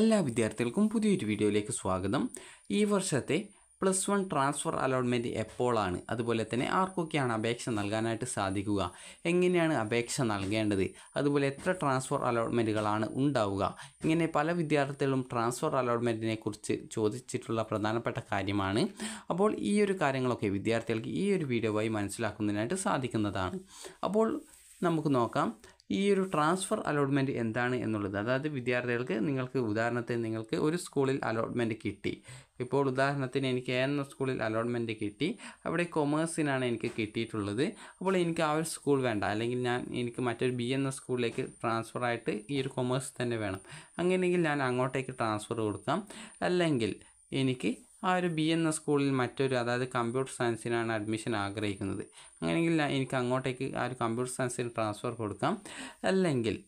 എല്ലാ വിദ്യാർത്ഥികൾക്കും പുതിയൊരു വീഡിയോയിലേക്ക് സ്വാഗതം. ഈ വർഷത്തെ പ്ലസ് വൺ ട്രാൻസ്ഫർ അലോട്ട്മെൻറ്റ് എപ്പോഴാണ്, അതുപോലെ തന്നെ ആർക്കൊക്കെയാണ് അപേക്ഷ നൽകാനായിട്ട് സാധിക്കുക, എങ്ങനെയാണ് അപേക്ഷ നൽകേണ്ടത്, അതുപോലെ എത്ര ട്രാൻസ്ഫർ അലോട്ട്മെൻറ്റുകളാണ് ഉണ്ടാവുക, ഇങ്ങനെ പല വിദ്യാർത്ഥികളും ട്രാൻസ്ഫർ അലോട്ട്മെൻറ്റിനെ കുറിച്ച് ചോദിച്ചിട്ടുള്ള പ്രധാനപ്പെട്ട കാര്യമാണ്. അപ്പോൾ ഈ ഒരു കാര്യങ്ങളൊക്കെ വിദ്യാർത്ഥികൾക്ക് ഈ ഒരു വീഡിയോയായി മനസ്സിലാക്കുന്നതിനായിട്ട് സാധിക്കുന്നതാണ്. അപ്പോൾ നമുക്ക് നോക്കാം ഈ ഒരു ട്രാൻസ്ഫർ അലോട്ട്മെൻറ്റ് എന്താണ് എന്നുള്ളത്. അതായത് വിദ്യാർത്ഥികൾക്ക് നിങ്ങൾക്ക് ഉദാഹരണത്തിന് ഒരു സ്കൂളിൽ അലോട്ട്മെൻറ്റ് കിട്ടി. ഇപ്പോൾ ഉദാഹരണത്തിന് എനിക്ക് എന്ന സ്കൂളിൽ അലോട്ട്മെൻറ്റ് കിട്ടി, അവിടെ കൊമേഴ്സിനാണ് എനിക്ക് കിട്ടിയിട്ടുള്ളത്. അപ്പോൾ എനിക്ക് ആ ഒരു സ്കൂൾ വേണ്ട, അല്ലെങ്കിൽ എനിക്ക് മറ്റൊരു ബി എന്ന സ്കൂളിലേക്ക് ട്രാൻസ്ഫർ ആയിട്ട് ഈ ഒരു കൊമേഴ്സ് തന്നെ വേണം. അങ്ങനെയെങ്കിൽ ഞാൻ അങ്ങോട്ടേക്ക് ട്രാൻസ്ഫർ കൊടുക്കാം. അല്ലെങ്കിൽ എനിക്ക് ആ ഒരു ബി എന്ന സ്കൂളിൽ മറ്റൊരു, അതായത് കമ്പ്യൂട്ടർ സയൻസിനാണ് അഡ്മിഷൻ ആഗ്രഹിക്കുന്നത്, അങ്ങനെയെങ്കിൽ എനിക്ക് അങ്ങോട്ടേക്ക് ആ ഒരു കമ്പ്യൂട്ടർ സയൻസിന് ട്രാൻസ്ഫർ കൊടുക്കാം. അല്ലെങ്കിൽ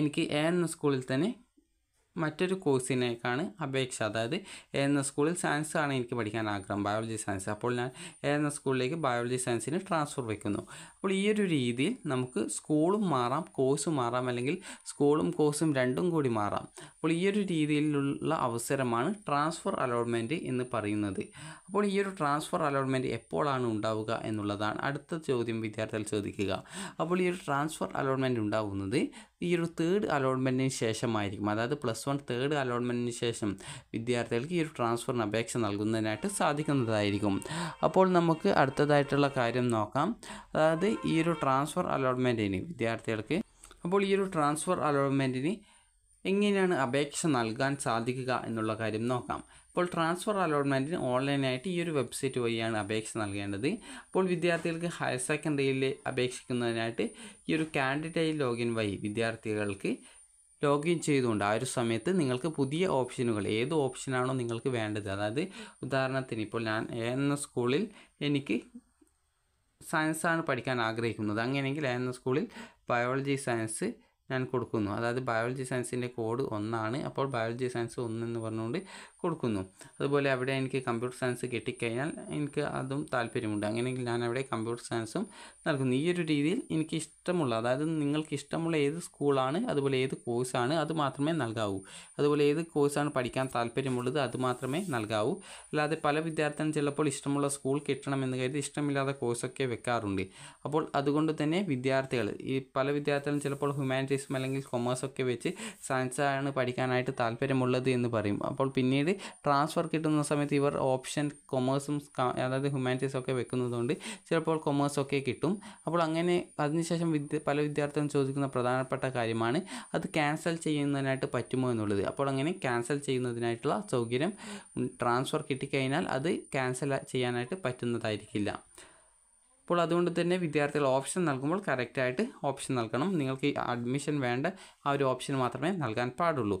എനിക്ക് എ എന്ന സ്കൂളിൽ തന്നെ മറ്റൊരു കോഴ്സിനേക്കാണ് അപേക്ഷ, അതായത് എ എന്ന സ്കൂളിൽ സയൻസ് ആണ് എനിക്ക് പഠിക്കാൻ ആഗ്രഹം, ബയോളജി സയൻസ്. അപ്പോൾ ഞാൻ എ എന്ന സ്കൂളിലേക്ക് ബയോളജി സയൻസിന് ട്രാൻസ്ഫർ വയ്ക്കുന്നു. അപ്പോൾ ഈ ഒരു രീതിയിൽ നമുക്ക് സ്കൂളും മാറാം, കോഴ്സും മാറാം, അല്ലെങ്കിൽ സ്കൂളും കോഴ്സും രണ്ടും കൂടി മാറാം. അപ്പോൾ ഈ ഒരു രീതിയിലുള്ള അവസരമാണ് ട്രാൻസ്ഫർ അലോട്ട്മെൻറ്റ് എന്ന് പറയുന്നത്. അപ്പോൾ ഈ ഒരു ട്രാൻസ്ഫർ അലോട്ട്മെൻറ്റ് എപ്പോഴാണ് ഉണ്ടാവുക എന്നുള്ളതാണ് അടുത്ത ചോദ്യം വിദ്യാർത്ഥികൾ ചോദിക്കുക. അപ്പോൾ ഈ ഒരു ട്രാൻസ്ഫർ അലോട്ട്മെൻറ്റ് ഉണ്ടാവുന്നത് ഈ ഒരു തേർഡ് അലോട്ട്മെൻറ്റിന് ശേഷമായിരിക്കും. അതായത് പ്ലസ് വൺ തേർഡ് അലോട്ട്മെൻറ്റിന് ശേഷം വിദ്യാർത്ഥികൾക്ക് ഈ ഒരു ട്രാൻസ്ഫറിന് അപേക്ഷ നൽകുന്നതിനായിട്ട് സാധിക്കുന്നതായിരിക്കും. അപ്പോൾ നമുക്ക് അടുത്തതായിട്ടുള്ള കാര്യം നോക്കാം, അതായത് ഈ ഒരു ട്രാൻസ്ഫർ അലോട്ട്മെൻറ്റിന് വിദ്യാർത്ഥികൾക്ക് എങ്ങനെയാണ് അപേക്ഷ നൽകാൻ സാധിക്കുക എന്നുള്ള കാര്യം നോക്കാം. അപ്പോൾ ട്രാൻസ്ഫർ അലോട്ട്മെൻറ്റിന് ഓൺലൈനായിട്ട് ഈ ഒരു വെബ്സൈറ്റ് വഴിയാണ് അപേക്ഷ നൽകേണ്ടത്. അപ്പോൾ വിദ്യാർത്ഥികൾക്ക് ഹയർ സെക്കൻഡറിയിൽ അപേക്ഷിക്കുന്നതിനായിട്ട് ഈ ഒരു കാൻഡിഡേറ്റ് ലോഗിൻ വഴി വിദ്യാർത്ഥികൾക്ക് ലോഗിൻ ചെയ്തുകൊണ്ട് ആ ഒരു സമയത്ത് നിങ്ങൾക്ക് പുതിയ ഓപ്ഷനുകൾ, ഏത് ഓപ്ഷനാണോ നിങ്ങൾക്ക് വേണ്ടത്, അതായത് ഉദാഹരണത്തിന് ഇപ്പോൾ ഞാൻ എന്ന സ്കൂളിൽ എനിക്ക് സയൻസാണ് പഠിക്കാൻ ആഗ്രഹിക്കുന്നത്, അങ്ങനെയെങ്കിൽ എന്ന സ്കൂളിൽ ബയോളജി സയൻസ് ഞാൻ കൊടുക്കുന്നു. അതായത് ബയോളജി സയൻസിൻ്റെ കോഡ് 1 ആണ്. അപ്പോൾ ബയോളജി സയൻസ് 1 എന്ന് പറഞ്ഞുകൊണ്ട് കൊടുക്കുന്നു. അതുപോലെ അവിടെ എനിക്ക് കമ്പ്യൂട്ടർ സയൻസ് കിട്ടിക്കഴിഞ്ഞാൽ എനിക്ക് അതും താല്പര്യമുണ്ട്, അങ്ങനെയെങ്കിൽ ഞാൻ അവിടെ കമ്പ്യൂട്ടർ സയൻസും നൽകുന്നു. ഈ ഒരു രീതിയിൽ എനിക്ക് ഇഷ്ടമുള്ള, അതായത് നിങ്ങൾക്ക് ഇഷ്ടമുള്ള ഏത് സ്കൂളാണ്, അതുപോലെ ഏത് കോഴ്സാണ്, അത് മാത്രമേ നൽകാവൂ. അതുപോലെ ഏത് കോഴ്സാണ് പഠിക്കാൻ താല്പര്യമുള്ളത്, അത് മാത്രമേ നൽകാവൂ. അല്ലാതെ പല വിദ്യാർത്ഥികളും ചിലപ്പോൾ ഇഷ്ടമുള്ള സ്കൂൾ കിട്ടണമെന്ന് കരുതി ഇഷ്ടമില്ലാത്ത കോഴ്സൊക്കെ വെക്കാറുണ്ട്. അപ്പോൾ അതുകൊണ്ട് തന്നെ വിദ്യാർത്ഥികൾ, ഈ പല വിദ്യാർത്ഥികളും ചിലപ്പോൾ ഹ്യൂമാനിറ്റീസ് അല്ലെങ്കിൽ കൊമേഴ്സ് ഒക്കെ വെച്ച് സയൻസാണ് പഠിക്കാനായിട്ട് താല്പര്യമുള്ളത് എന്ന് പറയും. അപ്പോൾ പിന്നീട് ട്രാൻസ്ഫർ കിട്ടുന്ന സമയത്ത് ഇവർ ഓപ്ഷൻ കൊമേഴ്സും അതായത് ഹ്യൂമാനിറ്റീസ് ഒക്കെ വെക്കുന്നതുകൊണ്ട് ചിലപ്പോൾ കൊമേഴ്സൊക്കെ കിട്ടും. അപ്പോൾ അങ്ങനെ അതിനുശേഷം പല വിദ്യാർത്ഥികളും ചോദിക്കുന്ന പ്രധാനപ്പെട്ട കാര്യമാണ് അത് ക്യാൻസൽ ചെയ്യുന്നതിനായിട്ട് പറ്റുമോ എന്നുള്ളത്. അപ്പോൾ അങ്ങനെ ക്യാൻസൽ ചെയ്യുന്നതിനായിട്ടുള്ള സൗകര്യം ട്രാൻസ്ഫർ കിട്ടിക്കഴിഞ്ഞാൽ അത് ക്യാൻസൽ ചെയ്യാനായിട്ട് പറ്റുന്നതായിരിക്കില്ല. അപ്പോൾ അതുകൊണ്ട് തന്നെ വിദ്യാർത്ഥികൾ ഓപ്ഷൻ നൽകുമ്പോൾ കറക്റ്റായിട്ട് ഓപ്ഷൻ നൽകണം. നിങ്ങൾക്ക് അഡ്മിഷൻ വേണ്ട ആ ഒരു ഓപ്ഷൻ മാത്രമേ നൽകാൻ പാടുള്ളൂ.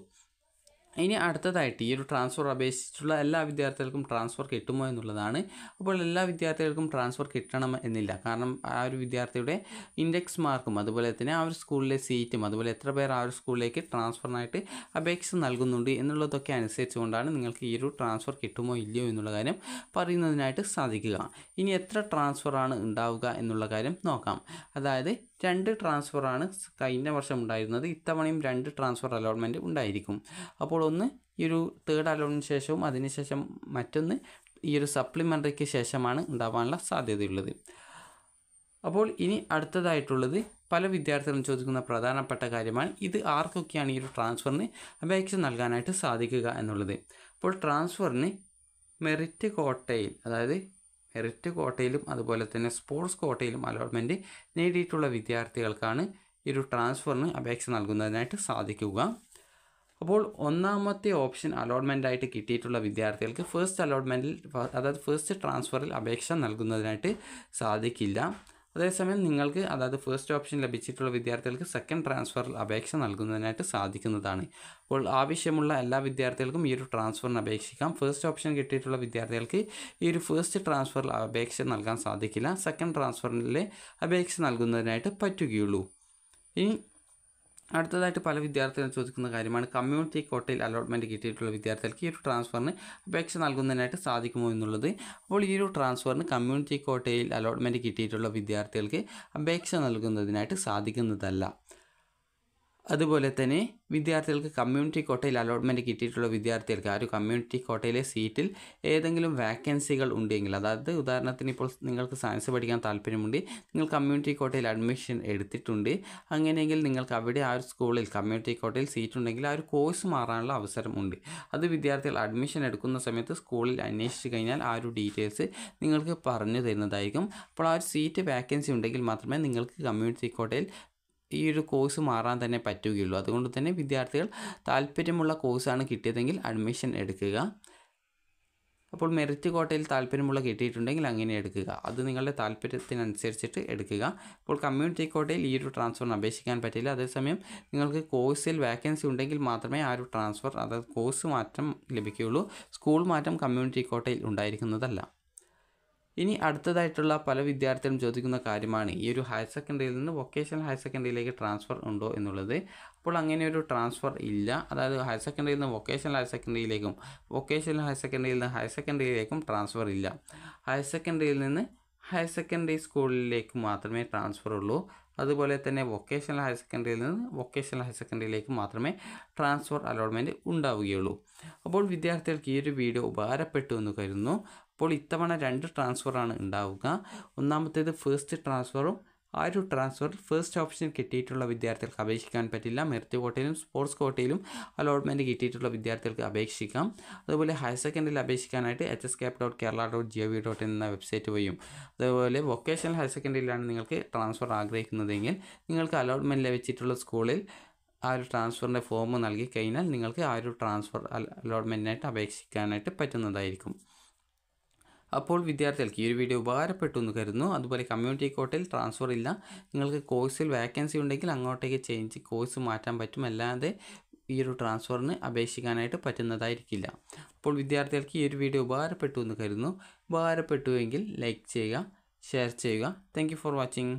ഇനി അടുത്തതായിട്ട് ഈ ഒരു ട്രാൻസ്ഫർ അപേക്ഷിച്ചിട്ടുള്ള എല്ലാ വിദ്യാർത്ഥികൾക്കും ട്രാൻസ്ഫർ കിട്ടുമോ എന്നുള്ളതാണ്. അപ്പോൾ എല്ലാ വിദ്യാർത്ഥികൾക്കും ട്രാൻസ്ഫർ കിട്ടണം എന്നില്ല, കാരണം ആ ഒരു വിദ്യാർത്ഥിയുടെ ഇൻഡെക്സ് മാർക്കും അതുപോലെ തന്നെ ആ ഒരു സ്കൂളിലെ സീറ്റും അതുപോലെ എത്ര പേർ ആ ഒരു സ്കൂളിലേക്ക് ട്രാൻസ്ഫറിനായിട്ട് അപേക്ഷ നൽകുന്നുണ്ട് എന്നുള്ളതൊക്കെ അനുസരിച്ചുകൊണ്ടാണ് നിങ്ങൾക്ക് ഈ ഒരു ട്രാൻസ്ഫർ കിട്ടുമോ ഇല്ലയോ എന്നുള്ള കാര്യം പറയുന്നതിനായിട്ട് സാധിക്കുക. ഇനി എത്ര ട്രാൻസ്ഫറാണ് ഉണ്ടാവുക എന്നുള്ള കാര്യം നോക്കാം. അതായത് 2 ട്രാൻസ്ഫറാണ് കഴിഞ്ഞ വർഷം ഉണ്ടായിരുന്നത്, ഇത്തവണയും 2 ട്രാൻസ്ഫർ അലോട്ട്മെൻറ്റ് ഉണ്ടായിരിക്കും. അപ്പോൾ ഒന്ന് ഈ ഒരു തേർഡ് അലോട്ട്മെൻറ്റ് ശേഷവും അതിനുശേഷം മറ്റൊന്ന് ഈ ഒരു സപ്ലിമെൻ്ററിക്ക് ശേഷമാണ് ഉണ്ടാവാനുള്ള സാധ്യതയുള്ളത്. അപ്പോൾ ഇനി അടുത്തതായിട്ടുള്ളത് പല വിദ്യാർത്ഥികളും ചോദിക്കുന്ന പ്രധാനപ്പെട്ട കാര്യമാണ് ഇത് ആർക്കൊക്കെയാണ് ഈ ഒരു ട്രാൻസ്ഫറിന് അപേക്ഷ നൽകാനായിട്ട് സാധിക്കുക എന്നുള്ളത്. അപ്പോൾ ട്രാൻസ്ഫറിന് മെറിറ്റ് കോട്ടയിൽ, അതായത് മെറിറ്റ് കോട്ടയിലും അതുപോലെ തന്നെ സ്പോർട്സ് കോട്ടയിലും അലോട്ട്മെൻറ്റ് നേടിയിട്ടുള്ള വിദ്യാർത്ഥികൾക്കാണ് ഈ ഒരു ട്രാൻസ്ഫറിന് അപേക്ഷ നൽകുന്നതിനായിട്ട് സാധിക്കുക. അപ്പോൾ 1-ാമത്തെ ഓപ്ഷൻ അലോട്ട്മെൻറ്റായിട്ട് കിട്ടിയിട്ടുള്ള വിദ്യാർത്ഥികൾക്ക് ഫസ്റ്റ് ട്രാൻസ്ഫറിൽ അപേക്ഷ നൽകുന്നതിനായിട്ട് സാധിക്കില്ല. അതേസമയം നിങ്ങൾക്ക്, അതായത് ഫസ്റ്റ് ഓപ്ഷൻ ലഭിച്ചിട്ടുള്ള വിദ്യാർത്ഥികൾക്ക് സെക്കൻഡ് ട്രാൻസ്ഫറിൽ അപേക്ഷ നൽകുന്നതിനായിട്ട് സാധിക്കുന്നതാണ്. അപ്പോൾ ആവശ്യമുള്ള എല്ലാ വിദ്യാർത്ഥികൾക്കും ഈ ഒരു ട്രാൻസ്ഫറിന് അപേക്ഷിക്കാം. ഫസ്റ്റ് ഓപ്ഷൻ കിട്ടിയിട്ടുള്ള വിദ്യാർത്ഥികൾക്ക് ഈ ഒരു ഫസ്റ്റ് ട്രാൻസ്ഫറിൽ അപേക്ഷ നൽകാൻ സാധിക്കില്ല, സെക്കൻഡ് ട്രാൻസ്ഫറിൽ അപേക്ഷ നൽകുന്നതിനായിട്ട് പറ്റുകയുള്ളൂ. ഇനി അടുത്തതായിട്ട് പല വിദ്യാർത്ഥികളും ചോദിക്കുന്ന കാര്യമാണ് കമ്മ്യൂണിറ്റി കോട്ടയിൽ അലോട്ട്മെൻറ്റ് കിട്ടിയിട്ടുള്ള വിദ്യാർത്ഥികൾക്ക് ഈ ഒരു ട്രാൻസ്ഫറിന് അപേക്ഷ നൽകുന്നതിനായിട്ട് സാധിക്കുമോ എന്നുള്ളത്. അപ്പോൾ ഈ ഒരു ട്രാൻസ്ഫറിന് കമ്മ്യൂണിറ്റി കോട്ടയിൽ അലോട്ട്മെൻറ്റ് കിട്ടിയിട്ടുള്ള വിദ്യാർത്ഥികൾക്ക് അപേക്ഷ നൽകുന്നതിനായിട്ട് സാധിക്കുന്നതല്ല. അതുപോലെ തന്നെ വിദ്യാർത്ഥികൾക്ക് കമ്മ്യൂണിറ്റി കോട്ടയിൽ അലോട്ട്മെൻറ്റ് കിട്ടിയിട്ടുള്ള വിദ്യാർത്ഥികൾക്ക് ആ ഒരു കമ്മ്യൂണിറ്റി കോട്ടയിലെ സീറ്റിൽ ഏതെങ്കിലും വാക്കൻസികൾ ഉണ്ടെങ്കിൽ, അതായത് ഉദാഹരണത്തിന് ഇപ്പോൾ നിങ്ങൾക്ക് സയൻസ് പഠിക്കാൻ താല്പര്യമുണ്ട്, നിങ്ങൾ കമ്മ്യൂണിറ്റി കോട്ടയിൽ അഡ്മിഷൻ എടുത്തിട്ടുണ്ട്, അങ്ങനെയെങ്കിൽ നിങ്ങൾക്ക് അവിടെ ആ ഒരു സ്കൂളിൽ കമ്മ്യൂണിറ്റി കോട്ടയിൽ സീറ്റുണ്ടെങ്കിൽ ആ ഒരു കോഴ്സ് മാറാനുള്ള അവസരമുണ്ട്. അത് വിദ്യാർത്ഥികൾ അഡ്മിഷൻ എടുക്കുന്ന സമയത്ത് സ്കൂളിൽ അന്വേഷിച്ച് കഴിഞ്ഞാൽ ആ ഒരു ഡീറ്റെയിൽസ് നിങ്ങൾക്ക് പറഞ്ഞു തരുന്നതായിരിക്കും. അപ്പോൾ ആ ഒരു സീറ്റ് വാക്കൻസി ഉണ്ടെങ്കിൽ മാത്രമേ നിങ്ങൾക്ക് കമ്മ്യൂണിറ്റി കോട്ടയിൽ ഈ ഒരു കോഴ്സ് മാറാൻ തന്നെ പറ്റുകയുള്ളൂ. അതുകൊണ്ട് തന്നെ വിദ്യാർത്ഥികൾ താല്പര്യമുള്ള കോഴ്സാണ് കിട്ടിയതെങ്കിൽ അഡ്മിഷൻ എടുക്കുക. അപ്പോൾ മെറിറ്റ് കോട്ടയിൽ താല്പര്യമുള്ള കിട്ടിയിട്ടുണ്ടെങ്കിൽ അങ്ങനെ എടുക്കുക, അത് നിങ്ങളുടെ താല്പര്യത്തിനനുസരിച്ചിട്ട് എടുക്കുക. അപ്പോൾ കമ്മ്യൂണിറ്റി കോട്ടയിൽ ഈ ഒരു ട്രാൻസ്ഫറിന് അപേക്ഷിക്കാൻ പറ്റില്ല. അതേസമയം നിങ്ങൾക്ക് കോഴ്സിൽ വാക്കൻസി ഉണ്ടെങ്കിൽ മാത്രമേ ആ ഒരു ട്രാൻസ്ഫർ, അതായത് കോഴ്സ് മാറ്റം ലഭിക്കുകയുള്ളൂ. സ്കൂൾ മാറ്റം കമ്മ്യൂണിറ്റി കോട്ടയിൽ ഉണ്ടായിരിക്കുന്നതല്ല. ഇനി അടുത്തതായിട്ടുള്ള പല വിദ്യാർത്ഥികളും ചോദിക്കുന്ന കാര്യമാണ് ഈ ഒരു ഹയർ സെക്കൻഡറിയിൽ നിന്ന് വൊക്കേഷണൽ ഹയർ സെക്കൻഡറിയിലേക്ക് ട്രാൻസ്ഫർ ഉണ്ടോ എന്നുള്ളത്. അപ്പോൾ അങ്ങനെ ഒരു ട്രാൻസ്ഫർ ഇല്ല. അതായത് ഹയർ സെക്കൻഡറിയിൽ നിന്ന് വൊക്കേഷണൽ ഹയർ സെക്കൻഡറിയിലേക്കും വൊക്കേഷണൽ ഹയർ സെക്കൻഡറിയിൽ നിന്ന് ഹയർ സെക്കൻഡറിയിലേക്കും ട്രാൻസ്ഫർ ഇല്ല. ഹയർ സെക്കൻഡറിയിൽ നിന്ന് ഹയർ സെക്കൻഡറി സ്കൂളിലേക്ക് മാത്രമേ ട്രാൻസ്ഫർ ഉള്ളൂ. അതുപോലെ തന്നെ വൊക്കേഷണൽ ഹയർ സെക്കൻഡറിയിൽ നിന്ന് വൊക്കേഷണൽ ഹയർ സെക്കൻഡറിയിലേക്ക് മാത്രമേ ട്രാൻസ്ഫർ അലോട്ട്മെൻറ്റ് ഉണ്ടാവുകയുള്ളൂ. അപ്പോൾ വിദ്യാർത്ഥികൾക്ക് ഈ ഒരു വീഡിയോ ഉപകാരപ്പെട്ടു എന്ന് കരുതുന്നു. അപ്പോൾ ഇത്തവണ 2 ട്രാൻസ്ഫറാണ് ഉണ്ടാവുക. ഒന്നാമത്തേത് ഫസ്റ്റ് ട്രാൻസ്ഫറും, ആ ഒരു ട്രാൻസ്ഫർ ഫസ്റ്റ് ഓപ്ഷൻ കിട്ടിയിട്ടുള്ള വിദ്യാർത്ഥികൾക്ക് അപേക്ഷിക്കാൻ പറ്റില്ല. മെറിറ്റ് കോട്ടയിലും സ്പോർട്സ് കോട്ടയിലും അലോട്ട്മെൻറ്റ് കിട്ടിയിട്ടുള്ള വിദ്യാർത്ഥികൾക്ക് അപേക്ഷിക്കാം. അതുപോലെ ഹയർ സെക്കൻഡറിയിൽ അപേക്ഷിക്കാനായിട്ട് hscap.kerala.gov.in എന്ന വെബ്സൈറ്റ് വഴിയും, അതുപോലെ വൊക്കേഷണൽ ഹയർ സെക്കൻഡറിയിലാണ് നിങ്ങൾക്ക് ട്രാൻസ്ഫർ ആഗ്രഹിക്കുന്നതെങ്കിൽ നിങ്ങൾക്ക് അലോട്ട്മെൻറ്റ് ലഭിച്ചിട്ടുള്ള സ്കൂളിൽ ആ ഒരു ട്രാൻസ്ഫറിൻ്റെ ഫോം നൽകി കഴിഞ്ഞാൽ നിങ്ങൾക്ക് ആ ഒരു ട്രാൻസ്ഫർ അലോട്ട്മെൻറ്റിനായിട്ട് അപേക്ഷിക്കാനായിട്ട് പറ്റുന്നതായിരിക്കും. അപ്പോൾ വിദ്യാർത്ഥികൾക്ക് ഈ ഒരു വീഡിയോ ഉപകാരപ്പെട്ടു എന്ന് കരുതുന്നു. അതുപോലെ കമ്മ്യൂണിറ്റി കോട്ടയിൽ ട്രാൻസ്ഫർ ഇല്ല. നിങ്ങൾക്ക് കോഴ്സിൽ വാക്കൻസി ഉണ്ടെങ്കിൽ അങ്ങോട്ടേക്ക് ചേഞ്ച് കോഴ്സ് മാറ്റാൻ പറ്റും, അല്ലാതെ ഈ ഒരു ട്രാൻസ്ഫറിന് അപേക്ഷിക്കാനായിട്ട് പറ്റുന്നതായിരിക്കില്ല. അപ്പോൾ വിദ്യാർത്ഥികൾക്ക് ഈ ഒരു വീഡിയോ ഉപകാരപ്പെട്ടു എന്ന് കരുതുന്നു. ഉപകാരപ്പെട്ടുവെങ്കിൽ ലൈക്ക് ചെയ്യുക, ഷെയർ ചെയ്യുക. Thank you for watching.